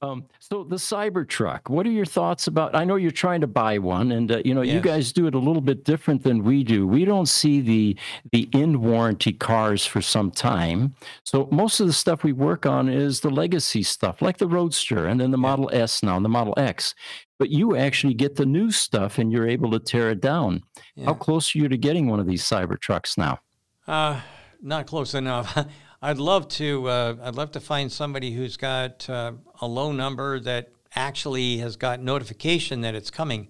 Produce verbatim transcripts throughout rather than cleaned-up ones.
Um, so the Cybertruck, what are your thoughts about? I know you're trying to buy one, and uh, you know, yes. you guys do it a little bit different than we do. We don't see the the in warranty cars for some time. So most of the stuff we work on is the legacy stuff, like the Roadster, and then the Model S now, and the Model X. But you actually get the new stuff, and you're able to tear it down. Yeah. How close are you to getting one of these Cybertrucks now? Uh, not close enough. I'd love to. Uh, I'd love to find somebody who's got uh, a low number that actually has got notification that it's coming.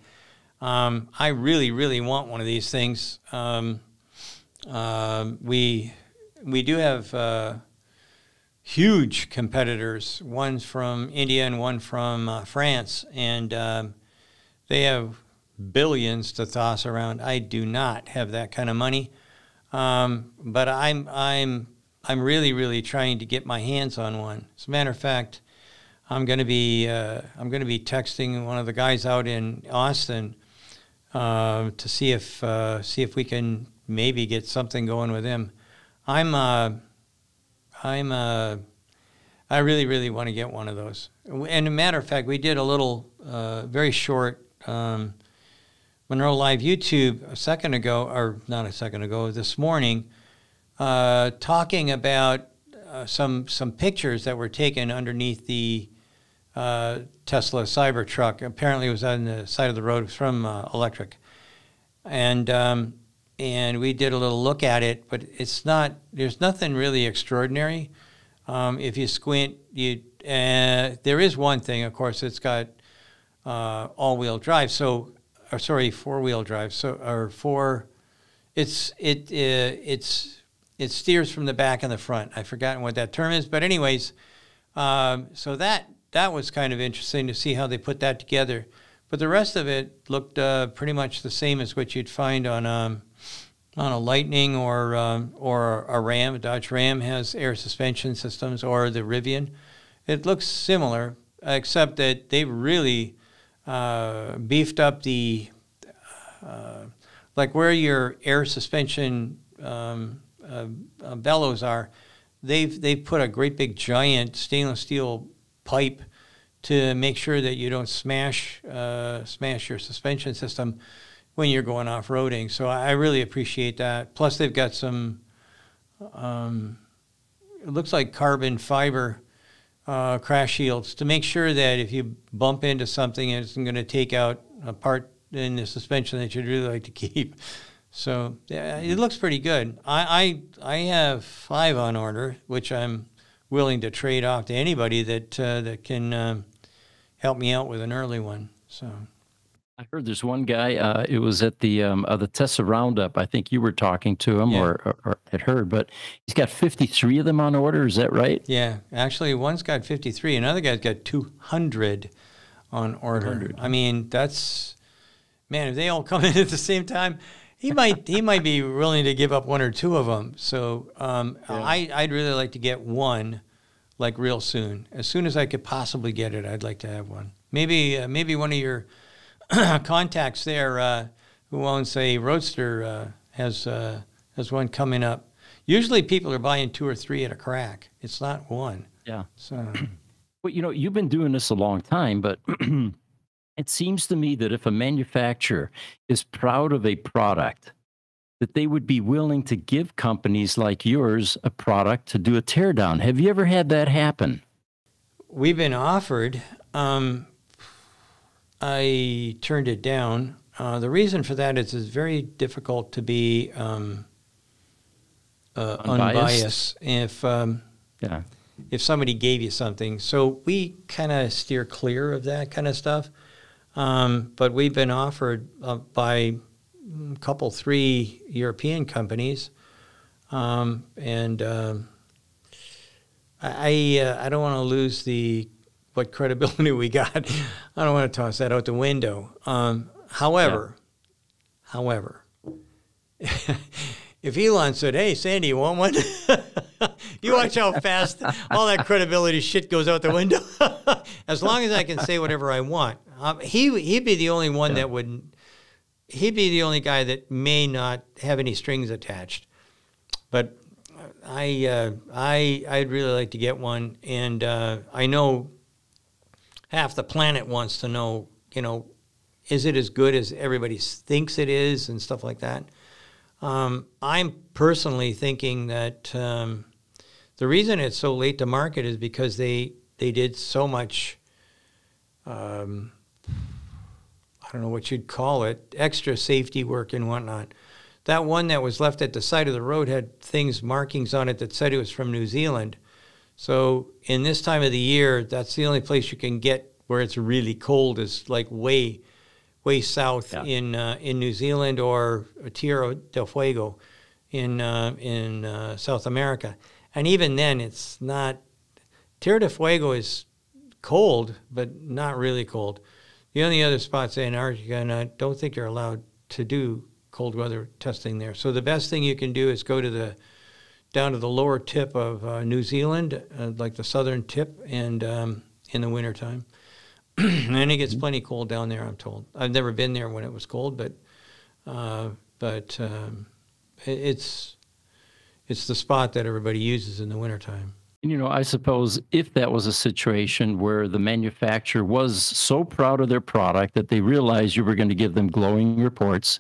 Um, I really, really want one of these things. Um, uh, we we do have uh, huge competitors. One's from India and one from uh, France, and um, they have billions to toss around. I do not have that kind of money, um, but I'm I'm. I'm really, really trying to get my hands on one. As a matter of fact, I'm going to be uh, I'm going to be texting one of the guys out in Austin uh, to see if uh, see if we can maybe get something going with him. I'm uh, I'm uh, I really, really want to get one of those. And a matter of fact, we did a little uh, very short um, Munro Live YouTube a second ago, or not a second ago, this morning. Uh, talking about uh, some some pictures that were taken underneath the uh, Tesla Cybertruck. Apparently, it was on the side of the road. It was from uh, Electric, and um, and we did a little look at it. But it's not. There's nothing really extraordinary. Um, if you squint, you uh, there is one thing. Of course, it's got uh, all-wheel drive. So, or sorry, four-wheel drive. So, or four. It's it uh, it's. It steers from the back and the front. I've forgotten what that term is, but anyways, um, so that that was kind of interesting to see how they put that together. But the rest of it looked uh, pretty much the same as what you'd find on um, on a Lightning or um, or a Ram. A Dodge Ram has air suspension systems, or the Rivian. It looks similar, except that they really uh, beefed up the uh, like where your air suspension. Um, Uh, uh, bellows are, they've they've put a great big giant stainless steel pipe to make sure that you don't smash uh, smash your suspension system when you're going off roading. So I really appreciate that. Plus they've got some, um, it looks like carbon fiber uh, crash shields to make sure that if you bump into something, it's going to take out a part in the suspension that you'd really like to keep. So yeah, it looks pretty good. I, I I have five on order, which I'm willing to trade off to anybody that uh, that can uh, help me out with an early one. So I heard there's one guy. Uh, it was at the um, uh, the Tesla Roundup. I think you were talking to him, yeah. or, or, or at her. But he's got fifty-three of them on order. Is that right? Yeah, actually, one's got fifty-three. Another guy's got two hundred on order. two hundred. I mean, that's man. If they all come in at the same time. He might he might be willing to give up one or two of them. So um, yeah. I I'd really like to get one, like real soon. As soon as I could possibly get it, I'd like to have one. Maybe uh, maybe one of your contacts there uh, who owns a Roadster uh, has uh, has one coming up. Usually people are buying two or three at a crack. It's not one. Yeah. So, well, you know, you've been doing this a long time, but. It seems to me that if a manufacturer is proud of a product, that they would be willing to give companies like yours a product to do a teardown. Have you ever had that happen? We've been offered. Um, I turned it down. Uh, the reason for that is it's very difficult to be um, uh, unbiased. unbiased if um, yeah. if somebody gave you something. So we kind of steer clear of that kind of stuff. Um, but we've been offered uh, by a couple, three European companies, um, and uh, I uh, I don't want to lose the what credibility we got. I don't want to toss that out the window. Um, however, yeah. however, if Elon said, "Hey, Sandy, you want one?" You watch how fast all that credibility shit goes out the window. As long as I can say whatever I want. Um, he, he'd be the only one yeah. that wouldn't, he'd be the only guy that may not have any strings attached. But I, uh, I, I'd really like to get one. And uh, I know half the planet wants to know, you know, is it as good as everybody thinks it is and stuff like that. Um, I'm personally thinking that um, the reason it's so late to market is because they, they did so much, um, I don't know what you'd call it, extra safety work and whatnot. That one that was left at the side of the road had things, markings on it that said it was from New Zealand. So in this time of the year, that's the only place you can get where it's really cold is like way, way south yeah. in uh, in New Zealand or Tierra del Fuego in uh, in uh, South America. And even then, it's not. Tierra del Fuego is cold, but not really cold. The only other spots in Antarctica, and I don't think you're allowed to do cold weather testing there. So the best thing you can do is go to the down to the lower tip of uh, New Zealand, uh, like the southern tip, and um, in the wintertime. And it gets plenty cold down there, I'm told. I've never been there when it was cold, but uh, but um, it's it's the spot that everybody uses in the wintertime. And, you know, I suppose if that was a situation where the manufacturer was so proud of their product that they realized you were going to give them glowing reports,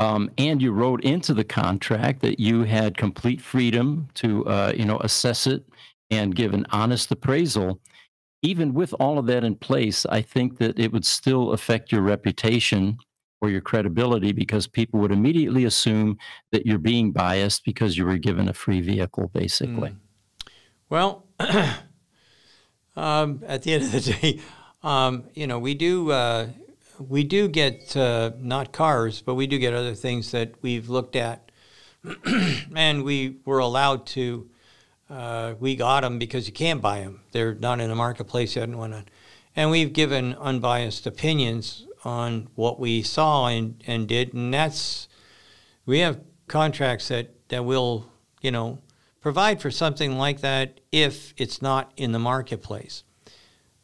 Um, and you wrote into the contract that you had complete freedom to, uh, you know, assess it and give an honest appraisal. Even with all of that in place, I think that it would still affect your reputation or your credibility because people would immediately assume that you're being biased because you were given a free vehicle, basically. Mm. Well, um, at the end of the day, um, you know, we do... Uh, We do get, uh, not cars, but we do get other things that we've looked at. And we were allowed to, uh, we got them because you can't buy them. They're not in the marketplace yet and whatnot. And we've given unbiased opinions on what we saw and, and did. And that's, we have contracts that, that will, you know, provide for something like that if it's not in the marketplace.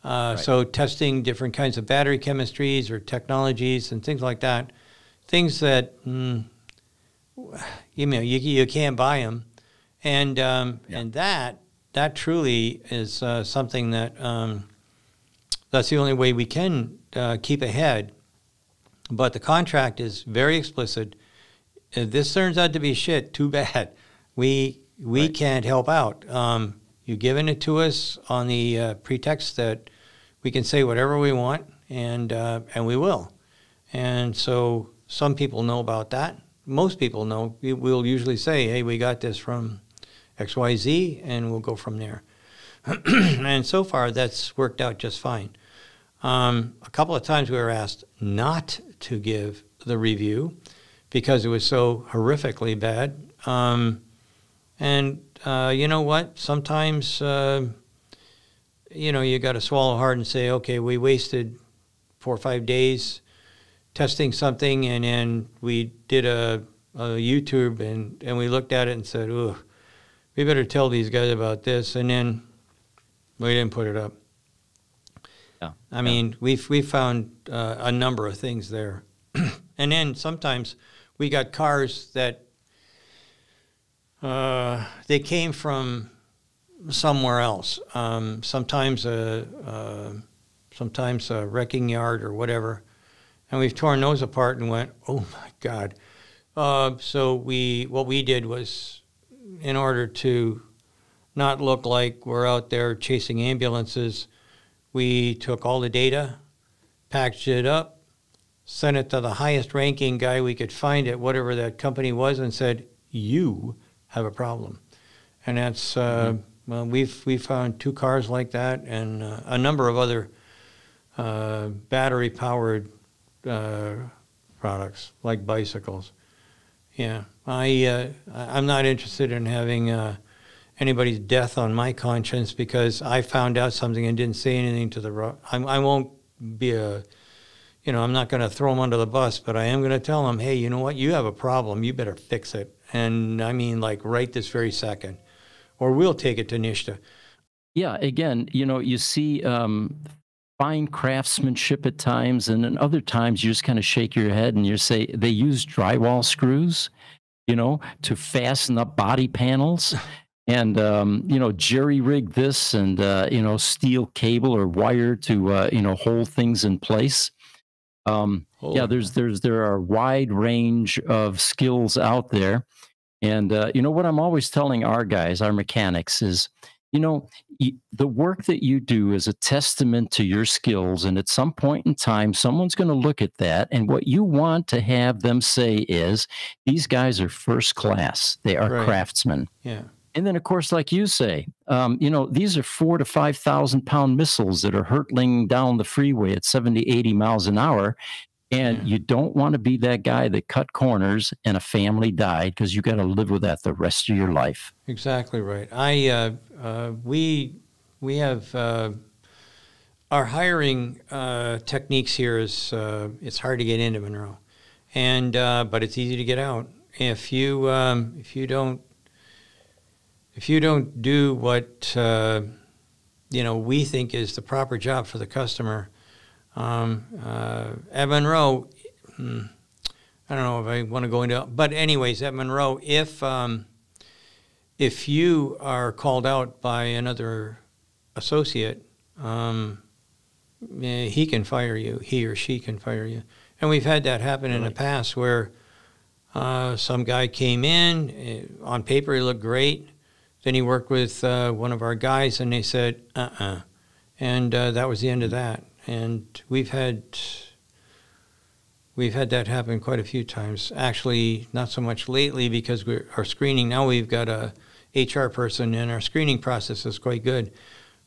Uh, right. So testing different kinds of battery chemistries or technologies and things like that, things that, mm, you know, you, you can't buy them. And, um, yeah. and that, that truly is uh, something that, um, that's the only way we can uh, keep ahead. But the contract is very explicit. If this turns out to be shit, too bad. We, we right. can't help out. Um, you've given it to us on the uh, pretext that we can say whatever we want, and uh, and we will. And so some people know about that. Most people know. We'll usually say, hey, we got this from X Y Z, and we'll go from there. And so far, that's worked out just fine. Um, a couple of times we were asked not to give the review because it was so horrifically bad. Um, and, uh, you know what, sometimes... Uh, you know, you got to swallow hard and say, okay, we wasted four or five days testing something, and then we did a, a YouTube, and, and we looked at it and said, oh, we better tell these guys about this, and then we didn't put it up. Yeah. I yeah. mean, we've, we found uh, a number of things there. And then sometimes we got cars that uh, they came from somewhere else, um, sometimes a uh, sometimes a wrecking yard or whatever, and we've torn those apart and went, oh my God! Uh, so we what we did was, in order to not look like we're out there chasing ambulances, we took all the data, packaged it up, sent it to the highest ranking guy we could find at whatever that company was, and said, "You have a problem," and that's. Uh, mm-hmm. Well, we've, we've found two cars like that and uh, a number of other uh, battery-powered uh, products, like bicycles. Yeah, I, uh, I'm not interested in having uh, anybody's death on my conscience because I found out something and didn't say anything to the... I'm, I won't be a... You know, I'm not going to throw them under the bus, but I am going to tell them, hey, you know what? You have a problem. You better fix it. And I mean, like, right this very second. Or we'll take it to Nishta. Yeah, again, you know, you see um, fine craftsmanship at times, and then other times you just kind of shake your head and you say, they use drywall screws, you know, to fasten up body panels. and, um, you know, jerry rig this and, uh, you know, steel cable or wire to, uh, you know, hold things in place. Um, oh. Yeah, there's, there's, there are a wide range of skills out there. And, uh, you know, what I'm always telling our guys, our mechanics is, you know, the work that you do is a testament to your skills. And at some point in time, someone's going to look at that. And what you want to have them say is, these guys are first class. They are right. craftsmen. Yeah. And then, of course, like you say, um, you know, these are four to five thousand pound missiles that are hurtling down the freeway at seventy, eighty miles an hour. And yeah. you don't want to be that guy that cut corners and a family died, because you got to live with that the rest of your life. Exactly right. I uh, uh, we we have uh, our hiring uh, techniques here is uh, it's hard to get into Munro, and uh, but it's easy to get out if you um, if you don't if you don't do what uh, you know we think is the proper job for the customer. Um, uh, at Munro, I don't know if I want to go into, but anyways, at Munro, if, um, if you are called out by another associate, um, he can fire you, he or she can fire you. And we've had that happen in the past where, uh, some guy came in, on paper he looked great. Then he worked with, uh, one of our guys and they said, uh-uh. And, uh, that was the end of that. And we've had we've had that happen quite a few times. Actually, not so much lately because we're our screening now. We've got a H R person, and our screening process is quite good.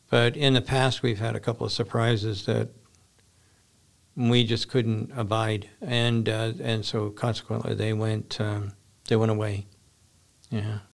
But in the past, we've had a couple of surprises that we just couldn't abide, and uh, and so consequently, they went um, they went away. Yeah.